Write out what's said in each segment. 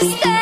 Jesse M.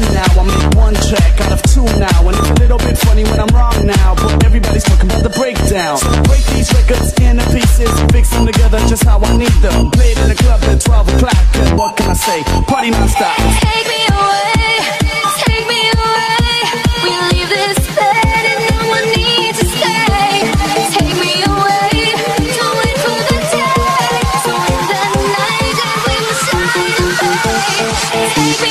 one now. I make one track out of two now, and it's a little bit funny when I'm wrong now, but everybody's talking about the breakdown. So break these records into pieces, fix them together just how I need them. Play it in the club at 12 o'clock, and what can I say? Party non-stop. Take me away, take me away. We leave this bed and no one needs to stay. Take me away, don't wait for the day. So in the night I will shine away. Take me, take me,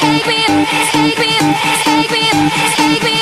take me, take me, take me, take me, take me, take me.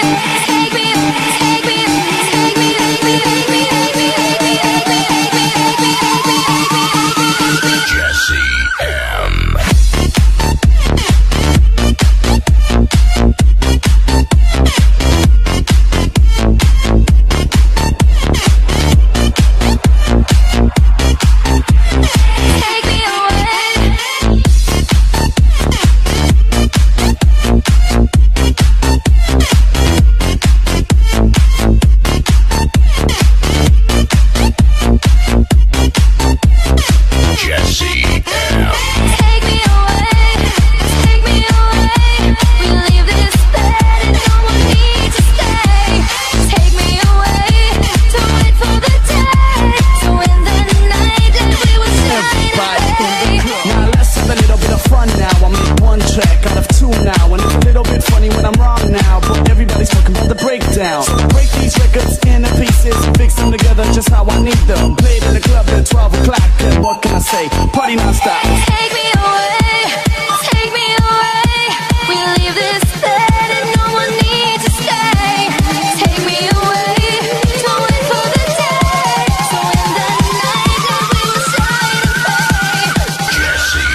So break these records into pieces, fix them together just how I need them. Play it in the club at 12 o'clock, and what can I say? Party non-stop. Take me away, take me away. We leave this bed and no one needs to stay. Take me away, don't wait for the day. So in the night I will shine away. Jesse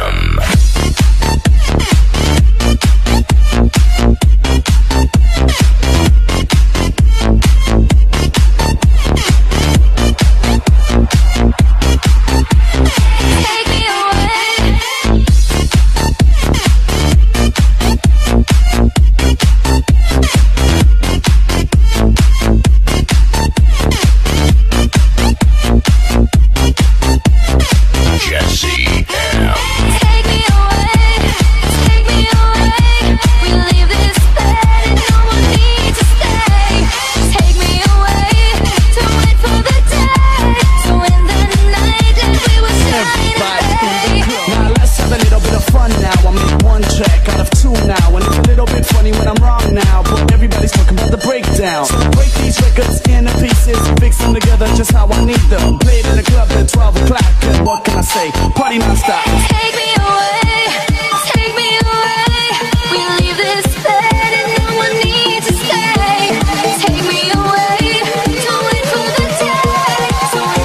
M. Take me away, take me away. We leave this bed and no one needs to stay. Take me away, don't wait for the day. So in the night that we will shine away. Take me, take me, take me, take me, take me, take me, take me, take me, take me, take me, take me, take me, take me. Jesse M. So break these records into pieces, fix them together just how I need them. Play it in the club at 12 o'clock, and what can I say? Party non-stop. Take me away, take me away. We leave this bed and no one needs to stay. Take me away, don't wait for the day. So in the night I will shine away. Jesse M. So break these records into pieces, fix them together just how I need them. Play it in the club at 12 o'clock, and what can I say? Party non-stop. Take me away, take me away. We leave this bed and no one needs to stay. Take me away, don't wait for the day. So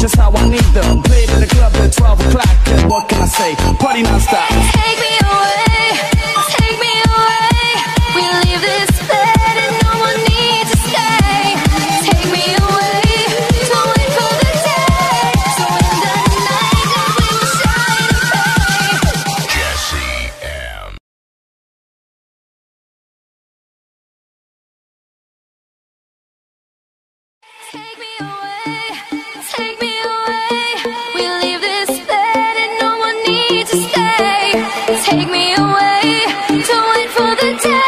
Just how I need them. Played in the club at 12 o'clock. And what can I say? Party non-stop. Take me away, take me away. We leave this bed and no one needs to stay. Take me away, don't wait for the day. So in the night that we will shine and play. Jesse M. Take me away, take me away. We leave this bed and no one needs to stay. Take me away, don't wait for the day.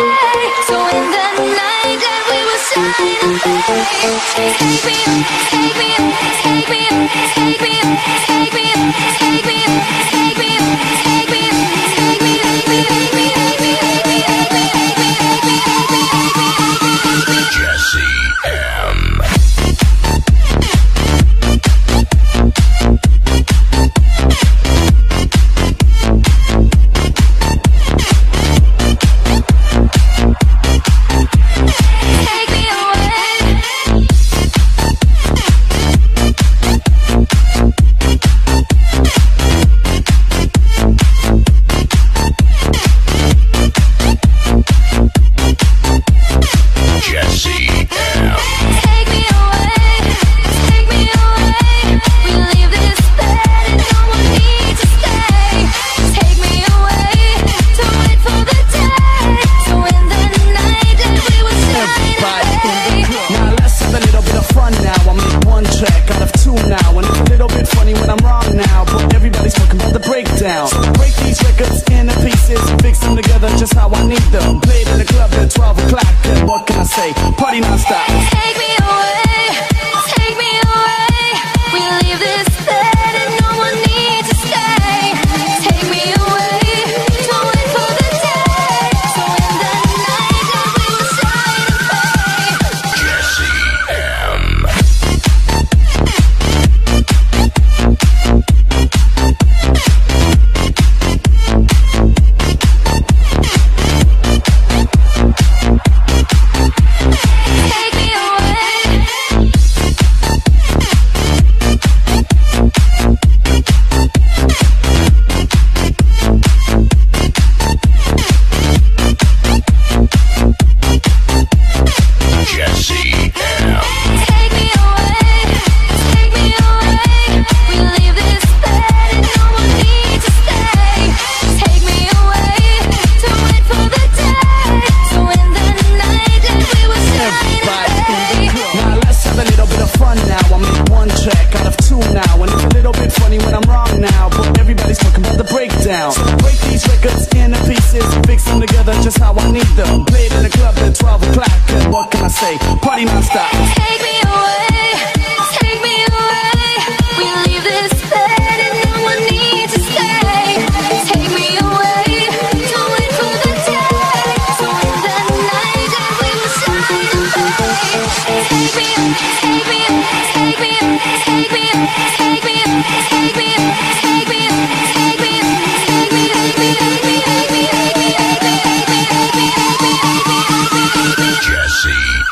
So in the night that we will shine and play. Take me, take me, take me, take me, take me, take me, take me, take me, take me, take me, take me, take me, take me, take me. Jesse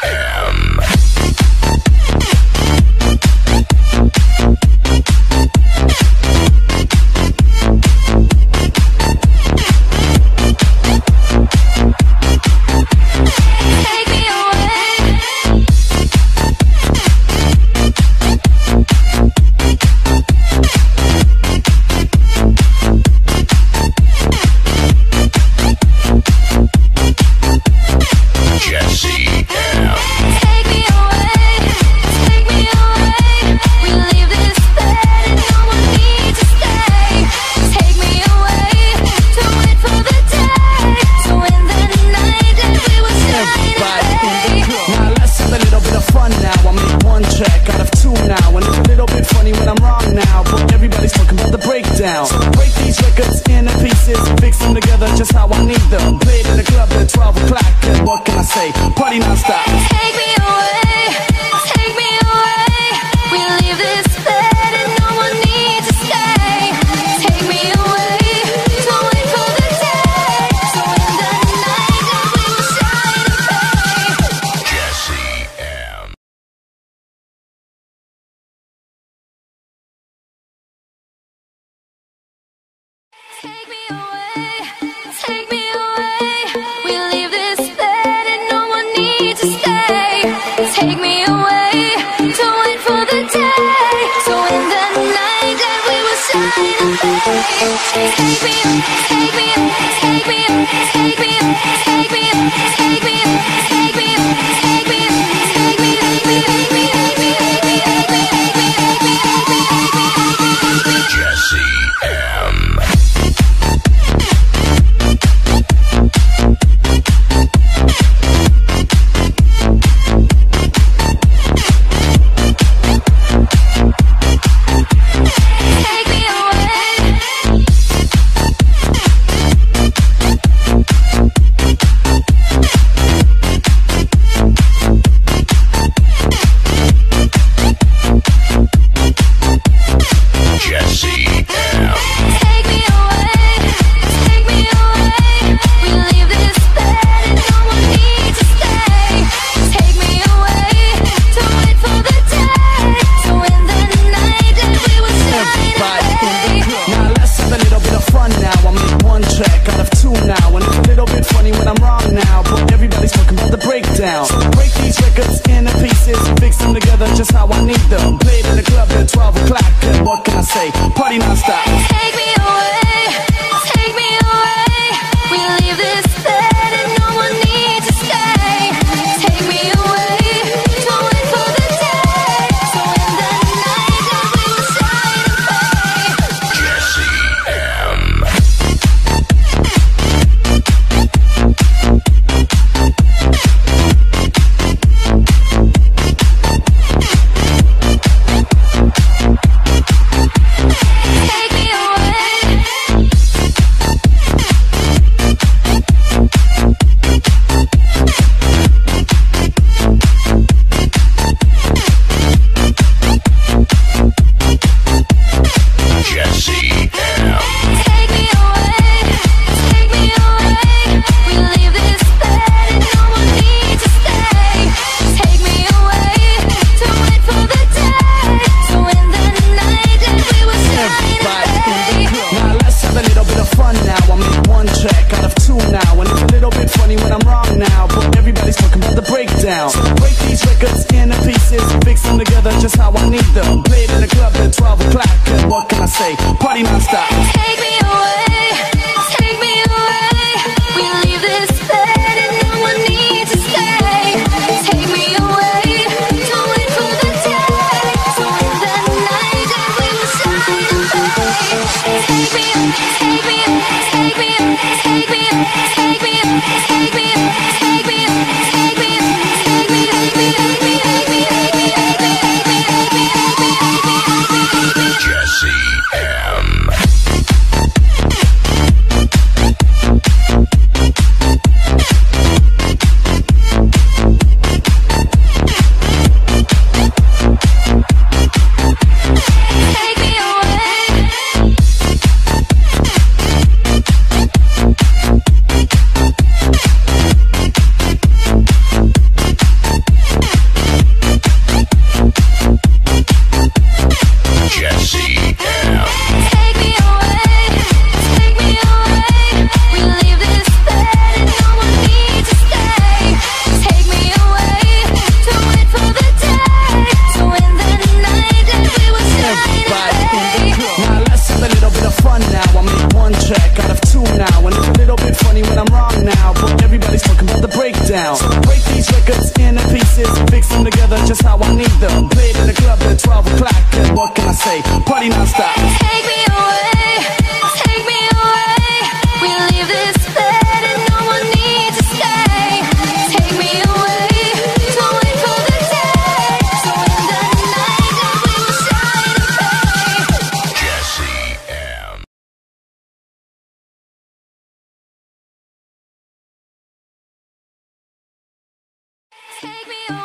M. Jesse M. these records in the pieces, fix them together just how I need them. Played in the club at 12 o'clock, and what can I say? Party non-stop. Take me away, take me away. We leave this bed and no one needs to stay. Take me away, don't wait for the day. So in the night, that we will shine and pray. Jesse M. Take me away, take me away. We leave this bed and no one needs to stay. Take me away, don't wait for the day. So in the night that we will shine and play. Take me, take me, take me, take me, take me, take me, take me, take me, take me, take me, take me, take me, take me, take me, take me, take me, Jesse M. Jesse M. Take me away.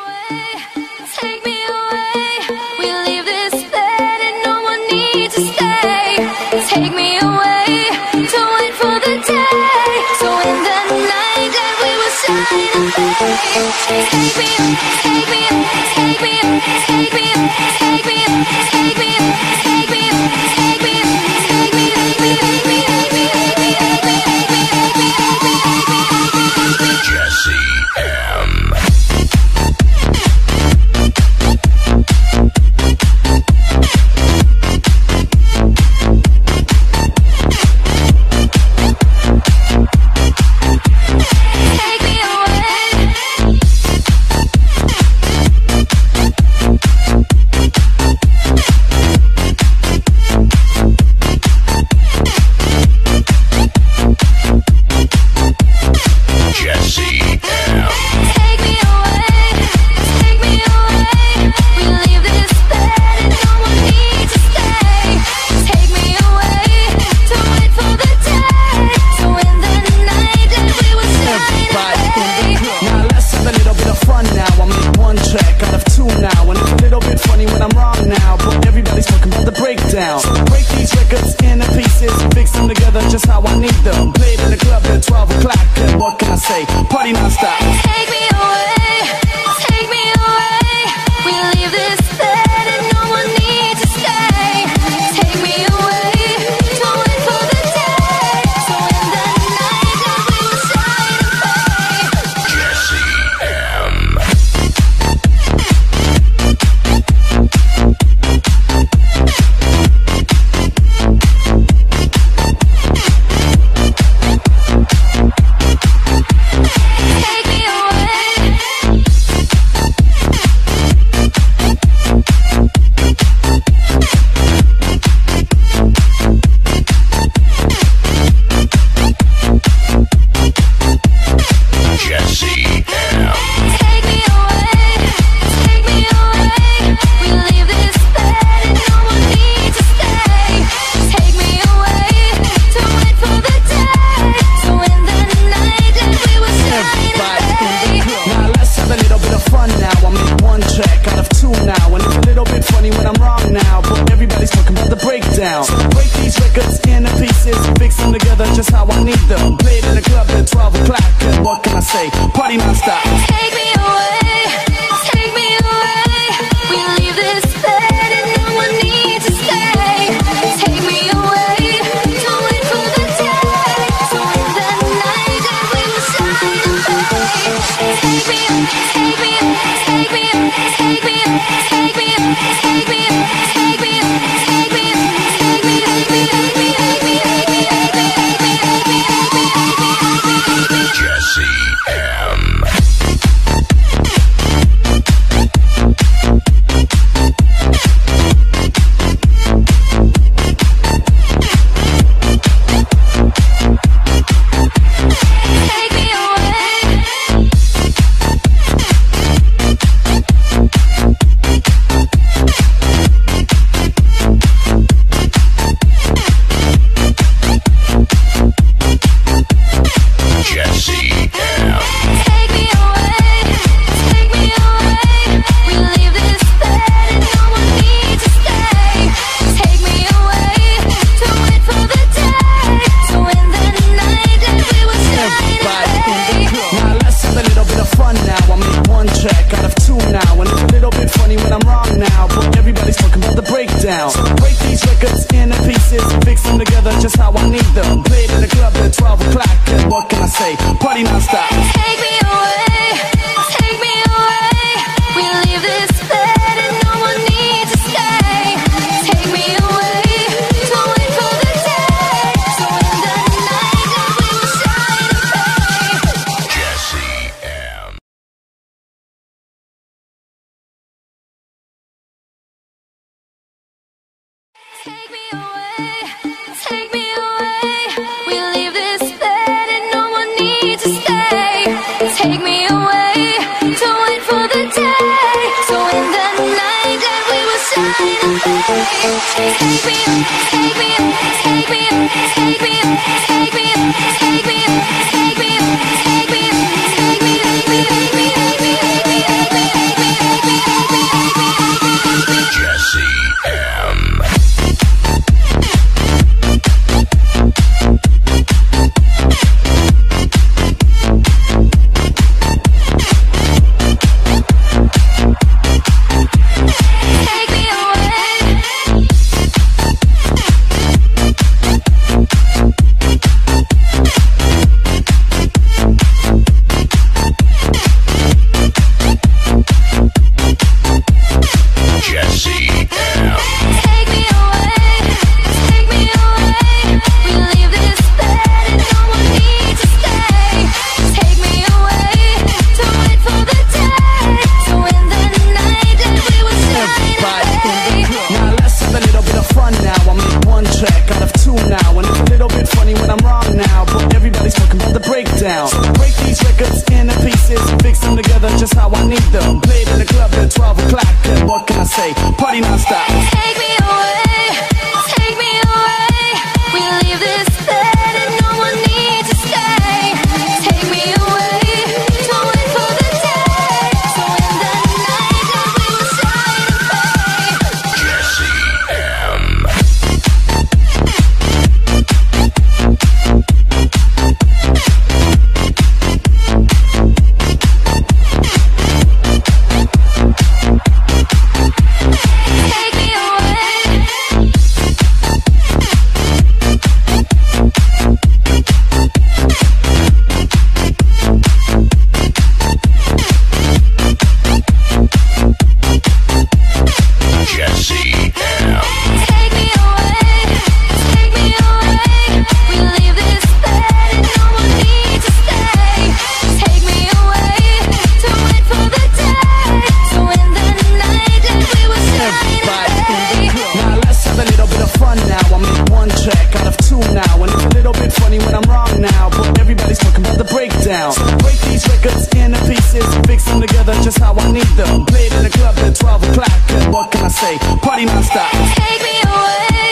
body non-stop. Take me away,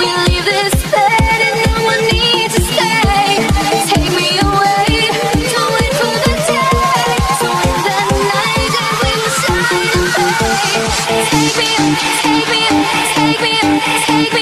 we leave this bed and no one needs to stay. Take me away, don't wait for the day, so in the night and we must hide away. Take me, take me, take me, take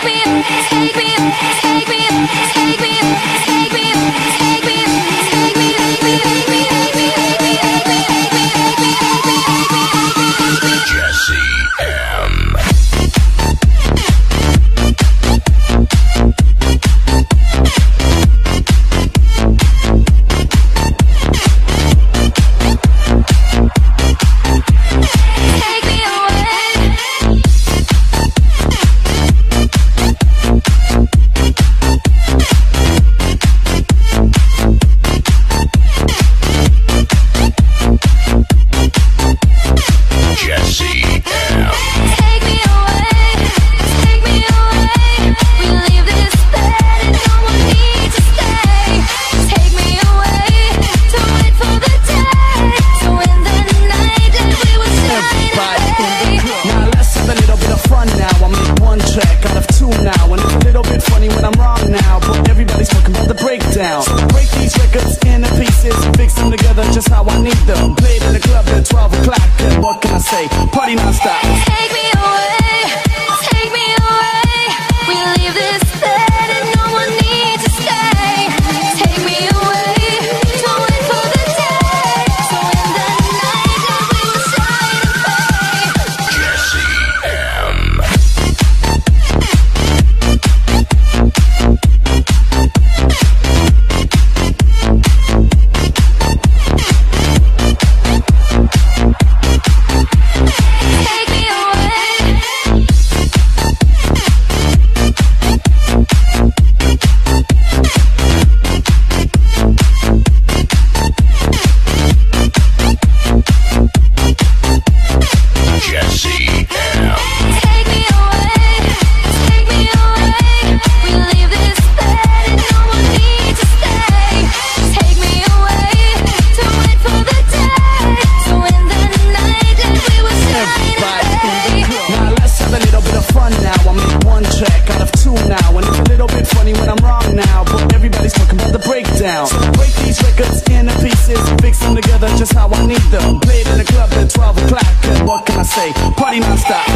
me, take me, take me, take me, take me, take me, take me, take me. Fix them together just how I need them. Played in the club at 12 o'clock. What can I say? Party non-stop.